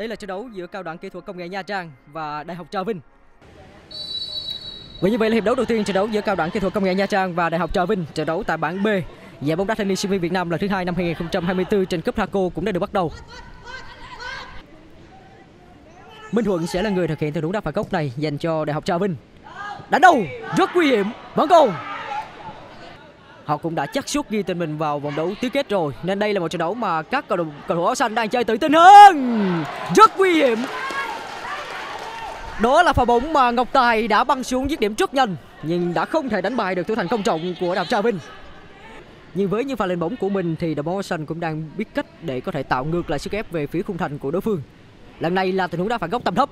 Đây là trận đấu giữa Cao đẳng Kỹ thuật Công nghệ Nha Trang và Đại học Trà Vinh. Và như vậy là hiệp đấu đầu tiên trận đấu giữa Cao đẳng Kỹ thuật Công nghệ Nha Trang và Đại học Trà Vinh, trận đấu tại bảng B giải bóng đá thanh niên sinh viên Việt Nam lần thứ 2 năm 2024 trên Cúp THACO cũng đã được bắt đầu. Minh Thuận sẽ là người thực hiện từ đúng đá phạt góc này dành cho Đại học Trà Vinh. Đánh đầu rất nguy hiểm, vẫn còn. Họ cũng đã chắc suất ghi tên mình vào vòng đấu tứ kết rồi, nên đây là một trận đấu mà các cầu thủ áo xanh đang chơi tự tin hơn. Rất nguy hiểm. Đó là pha bóng mà Ngọc Tài đã băng xuống dứt điểm rất nhanh, nhưng đã không thể đánh bại được thủ thành công trọng của Đại học Trà Vinh. Nhưng với những pha lên bóng của mình thì đội bóng áo xanh cũng đang biết cách để có thể tạo ngược lại sức ép về phía khung thành của đối phương. Lần này là tình huống đá phạt góc tầm thấp.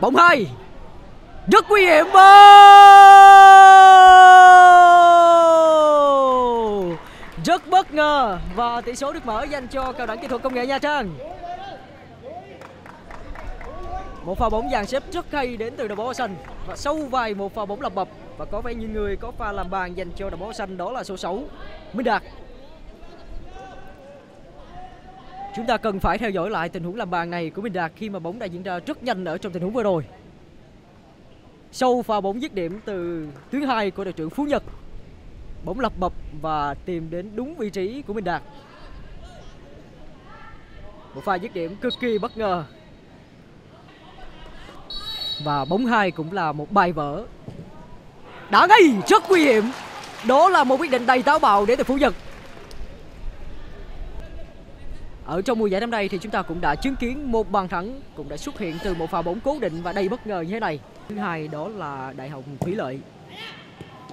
Bóng hai rất nguy hiểm. Rất bất ngờ và tỷ số được mở dành cho Cao đẳng Kỹ thuật Công nghệ Nha Trang. Một pha bóng dàn xếp rất hay đến từ đội bóng áo xanh và sâu vài một pha bóng lập bập, và có vẻ như người có pha làm bàn dành cho đội bóng áo xanh đó là số 6 Minh Đạt. Chúng ta cần phải theo dõi lại tình huống làm bàn này của Minh Đạt khi mà bóng đã diễn ra rất nhanh ở trong tình huống vừa rồi. Sâu pha bóng dứt điểm từ tuyến 2 của đội trưởng Phú Nhật. Bóng lập bập và tìm đến đúng vị trí của Minh Đạt. Một pha dứt điểm cực kỳ bất ngờ. Và bóng hai cũng là một bài vở. Đã ngay, rất nguy hiểm. Đó là một quyết định đầy táo bạo đến từ Phú Nhật. Ở trong mùa giải năm nay thì chúng ta cũng đã chứng kiến một bàn thắng cũng đã xuất hiện từ một pha bóng cố định và đầy bất ngờ như thế này. Thứ hai đó là Đại học Thủy Lợi.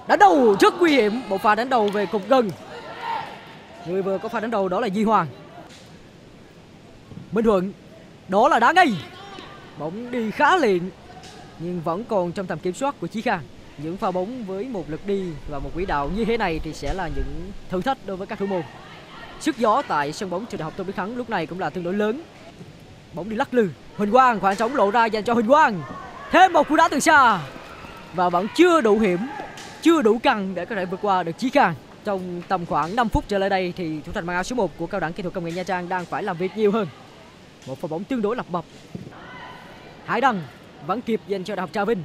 Đánh đầu rất nguy hiểm, một pha đánh đầu về cột gần. Người vừa có pha đánh đầu đó là Di Hoàng. Minh Thuận, đó là đá ngay. Bóng đi khá liền nhưng vẫn còn trong tầm kiểm soát của Chí Khang. Những pha bóng với một lực đi và một quỹ đạo như thế này thì sẽ là những thử thách đối với các thủ môn. Sức gió tại sân bóng trường Đại học Tôn Đức Thắng lúc này cũng là tương đối lớn. Bóng đi lắc lư, Huỳnh Quang, khoảng trống lộ ra dành cho Huỳnh Quang. Thêm một cú đá từ xa và vẫn chưa đủ hiểm, chưa đủ căng để có thể vượt qua được Chí Khang. Trong tầm khoảng 5 phút trở lại đây thì thủ thành mang áo số 1 của Cao đẳng Kỹ thuật Công nghệ Nha Trang đang phải làm việc nhiều hơn. Một pha bóng tương đối lập bập. Hải Đăng vẫn kịp dành cho Đại học Trà Vinh.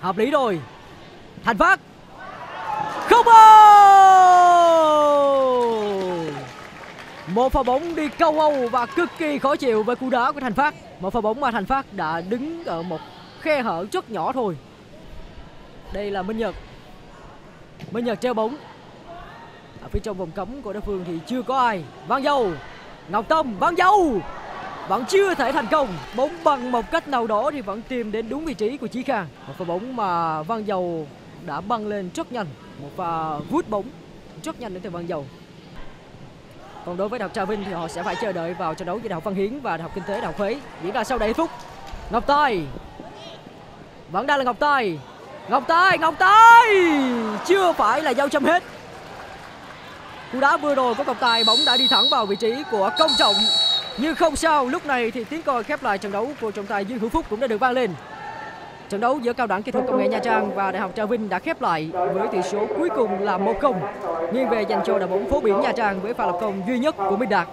Hợp lý rồi. Thành Phát. Không bóng. Một pha bóng đi câu âu và cực kỳ khó chịu với cú đá của Thành Phát. Một pha bóng mà Thành Phát đã đứng ở một khe hở rất nhỏ thôi. Đây là Minh Nhật. Minh Nhật treo bóng. Ở phía trong vòng cấm của đối phương thì chưa có ai. Văn Dầu. Ngọc Tâm. Văn Dầu vẫn chưa thể thành công. Bóng bằng một cách nào đó thì vẫn tìm đến đúng vị trí của Chí Khang. Một pha bóng mà Văn Dầu đã băng lên rất nhanh. Một pha vút bóng rất nhanh đến từ Văn Dầu. Còn đối với Đại học Trà Vinh thì họ sẽ phải chờ đợi vào trận đấu giữa Đại học Văn Hiến và Đại học Kinh tế Đại học Huế diễn ra sau 7 phút. Ngọc Tài. Vẫn đang là Ngọc Tài. Ngọc Tài chưa phải là giao châm hết. Cú đá vừa rồi của Ngọc Tài bóng đã đi thẳng vào vị trí của Công Trọng. Nhưng không sao, lúc này thì tiếng còi khép lại trận đấu của trọng tài Dương Hữu Phúc cũng đã được vang lên. Trận đấu giữa Cao đẳng Kỹ thuật Công nghệ Nha Trang và Đại học Trà Vinh đã khép lại với tỷ số cuối cùng là 1-0. Nghiêng về dành cho đội bóng phố biển Nha Trang với pha lập công duy nhất của Minh Đạt.